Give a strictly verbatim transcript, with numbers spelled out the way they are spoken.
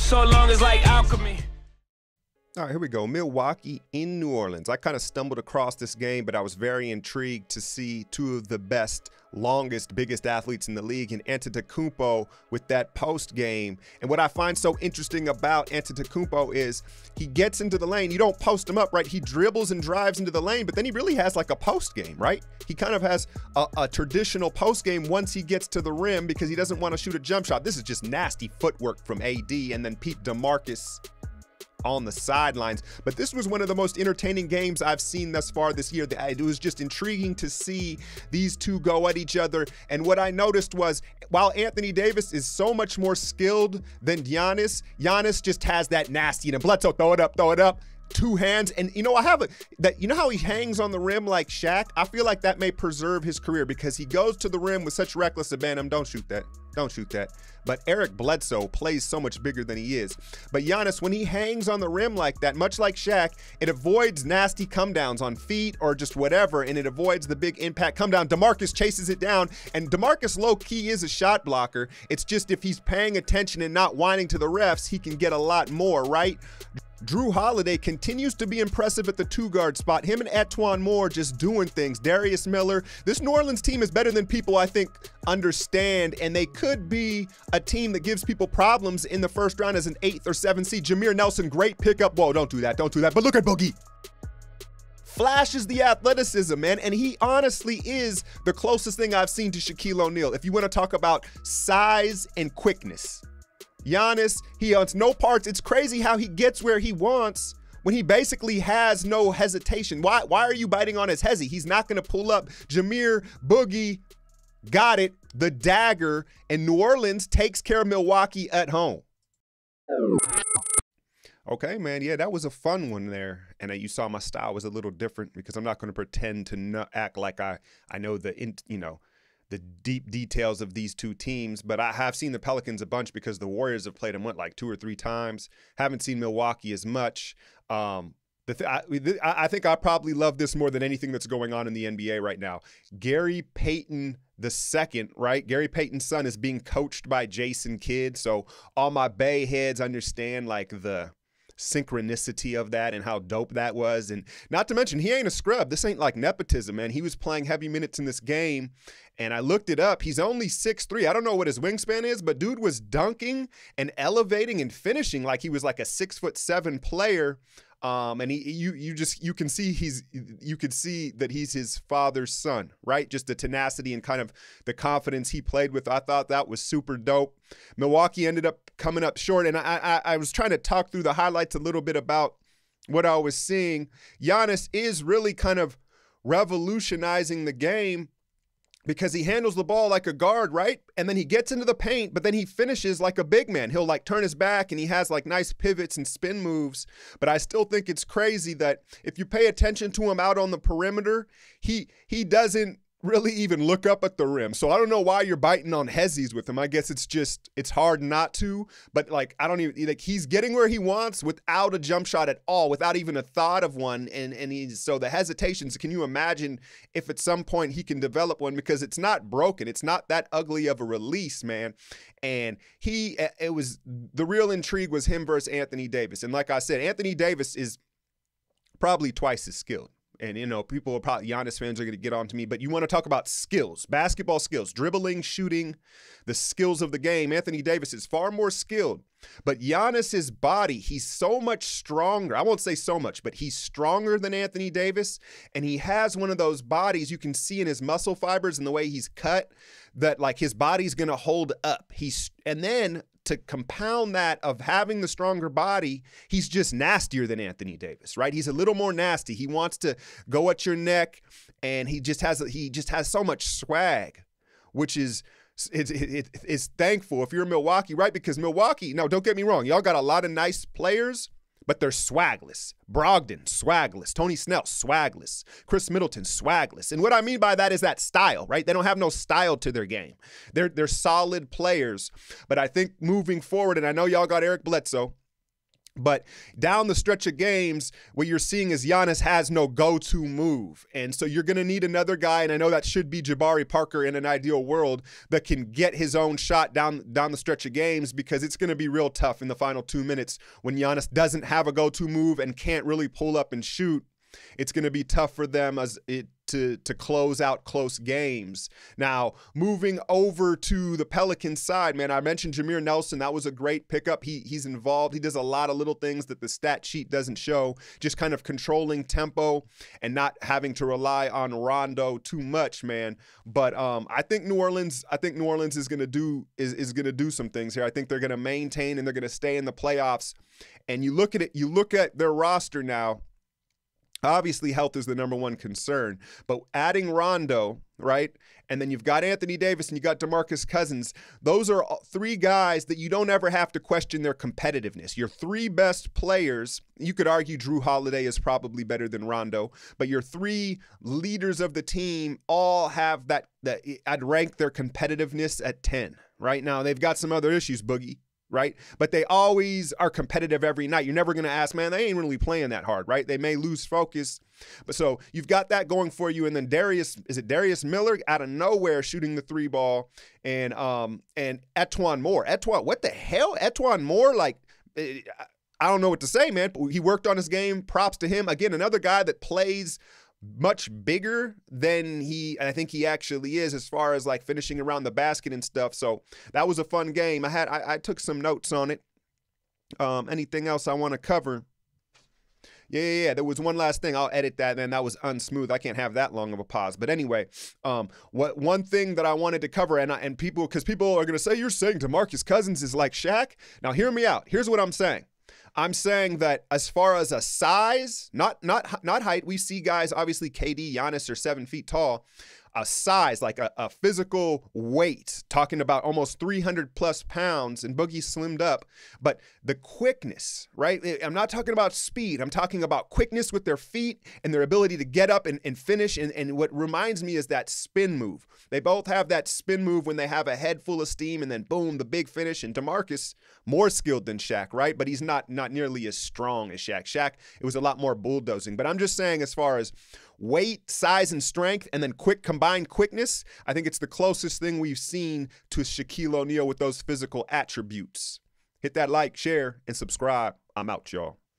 so long it's like alchemy. All right, here we go. Milwaukee in New Orleans. I kind of stumbled across this game, but I was very intrigued to see two of the best, longest, biggest athletes in the league in Antetokounmpo with that post game. And what I find so interesting about Antetokounmpo is he gets into the lane. You don't post him up, right? He dribbles and drives into the lane, but then he really has like a post game, right? He kind of has a, a traditional post game once he gets to the rim because he doesn't want to shoot a jump shot. This is just nasty footwork from A D and then Pete DeMarcus on the sidelines. But this was one of the most entertaining games I've seen thus far this year. It was just intriguing to see these two go at each other. And what I noticed was, while Anthony Davis is so much more skilled than Giannis, Giannis just has that nasty, and you know, Bledsoe, throw it up, throw it up, two hands. And you know, I have a, that, you know how he hangs on the rim like Shaq? I feel like that may preserve his career because he goes to the rim with such reckless abandon. Don't shoot that. Don't shoot that. But Eric Bledsoe plays so much bigger than he is. But Giannis, when he hangs on the rim like that, much like Shaq, it avoids nasty come downs on feet or just whatever, and it avoids the big impact come down. DeMarcus chases it down, and DeMarcus low-key is a shot blocker. It's just if he's paying attention and not whining to the refs, he can get a lot more, right? Jrue Holiday continues to be impressive at the two-guard spot. Him and E'Twaun Moore just doing things. Darius Miller. This New Orleans team is better than people, I think, understand, and they could be a team that gives people problems in the first round as an eighth or seventh seed. Jameer Nelson, great pickup. Whoa, don't do that. Don't do that. But look at Boogie. Flashes the athleticism, man, and he honestly is the closest thing I've seen to Shaquille O'Neal. If you want to talk about size and quickness, Giannis, he owns no parts. It's crazy how he gets where he wants when he basically has no hesitation. Why, why are you biting on his hezzy? He's not going to pull up. Jameer, Boogie, got it, the dagger, and New Orleans takes care of Milwaukee at home. Okay, man, yeah, that was a fun one there. And uh, you saw my style was a little different because I'm not going to pretend to no act like I, I know the, in you know, the deep details of these two teams, but I have seen the Pelicans a bunch because the Warriors have played them, what, like two or three times. Haven't seen Milwaukee as much. Um, the th I, th I think I probably love this more than anything that's going on in the N B A right now. Gary Payton the second, right? Gary Payton's son is being coached by Jason Kidd, so all my Bay heads understand like the synchronicity of that and how dope that was. And not to mention, he ain't a scrub. This ain't like nepotism, man. He was playing heavy minutes in this game, and I looked it up. He's only six three. I don't know what his wingspan is, but dude was dunking and elevating and finishing like he was like a six foot seven player. Um, and he, you, you just, you can see he's, you could see that he's his father's son, right? Just the tenacity and kind of the confidence he played with. I thought that was super dope. Milwaukee ended up coming up short. And I, I, I was trying to talk through the highlights a little bit about what I was seeing. Giannis is really kind of revolutionizing the game because he handles the ball like a guard, right? And then he gets into the paint, but then he finishes like a big man. He'll like turn his back and he has like nice pivots and spin moves. But I still think it's crazy that if you pay attention to him out on the perimeter, he he doesn't really even look up at the rim. So I don't know why you're biting on hezzies with him. I guess it's just, it's hard not to, but like, I don't even, like he's getting where he wants without a jump shot at all, without even a thought of one. And, and he's, so the hesitations, can you imagine if at some point he can develop one, because it's not broken. It's not that ugly of a release, man. And he, it was, the real intrigue was him versus Anthony Davis. And like I said, Anthony Davis is probably twice as skilled. And, you know, people are probably, Giannis fans are going to get on to me, but you want to talk about skills, basketball skills, dribbling, shooting, the skills of the game. Anthony Davis is far more skilled, but Giannis's body, he's so much stronger. I won't say so much, but he's stronger than Anthony Davis. And he has one of those bodies you can see in his muscle fibers and the way he's cut that like his body's going to hold up. He's, and then to compound that of having the stronger body, he's just nastier than Anthony Davis, right? He's a little more nasty. He wants to go at your neck, and he just has he just has so much swag, which is it's it, it's thankful if you're Milwaukee, right? Because Milwaukee, no, don't get me wrong, y'all got a lot of nice players, but they're swagless. Brogdon, swagless. Tony Snell, swagless. Chris Middleton, swagless. And what I mean by that is that style, right? They don't have no style to their game. They're, they're solid players. But I think moving forward, and I know y'all got Eric Bledsoe, But down the stretch of games, what you're seeing is Giannis has no go-to move. And so you're going to need another guy, and I know that should be Jabari Parker in an ideal world, that can get his own shot down, down the stretch of games, because it's going to be real tough in the final two minutes when Giannis doesn't have a go-to move and can't really pull up and shoot. It's going to be tough for them as it to to close out close games. Now, moving over to the Pelicans side, man, I mentioned Jameer Nelson. That was a great pickup. He he's involved. He does a lot of little things that the stat sheet doesn't show, just kind of controlling tempo and not having to rely on Rondo too much, man. But um, I think New Orleans, I think New Orleans is going to do is is going to do some things here. I think they're going to maintain and they're going to stay in the playoffs. And you look at it, you look at their roster now. Obviously, health is the number one concern, but adding Rondo, right? And then you've got Anthony Davis and you got DeMarcus Cousins. Those are three guys that you don't ever have to question their competitiveness. Your three best players, you could argue Jrue Holiday is probably better than Rondo, but your three leaders of the team all have that, that I'd rank their competitiveness at ten. Right now, they've got some other issues, Boogie. Right? But they always are competitive every night. You're never going to ask, man, they ain't really playing that hard, right? They may lose focus. But so you've got that going for you. And then Darius, is it Darius Miller out of nowhere shooting the three ball? And um and E'Twaun Moore. E'Twaun, what the hell? E'Twaun Moore, like, I don't know what to say, man. But he worked on his game. Props to him. Again, another guy that plays much bigger than he, and I think he actually is, as far as like finishing around the basket and stuff. So that was a fun game. I had, I, I took some notes on it. Um, anything else I want to cover? Yeah, yeah, yeah. There was one last thing. I'll edit that, man. That was unsmooth. I can't have that long of a pause. But anyway, um, what one thing that I wanted to cover, and I, and people, because people are gonna say you're saying DeMarcus Cousins is like Shaq. Now hear me out. Here's what I'm saying. I'm saying that as far as a size, not not not height, we see guys, obviously K D, Giannis are seven feet tall. A size, like a, a physical weight, talking about almost three hundred plus pounds, and Boogie slimmed up. But the quickness, right? I'm not talking about speed. I'm talking about quickness with their feet and their ability to get up and, and finish. And, and what reminds me is that spin move. They both have that spin move when they have a head full of steam and then boom, the big finish. And DeMarcus, more skilled than Shaq, right? But he's not, not nearly as strong as Shaq. Shaq, it was a lot more bulldozing. But I'm just saying, as far as weight, size, and strength, and then quick combined quickness, I think it's the closest thing we've seen to Shaquille O'Neal with those physical attributes. Hit that like, share, and subscribe. I'm out, y'all.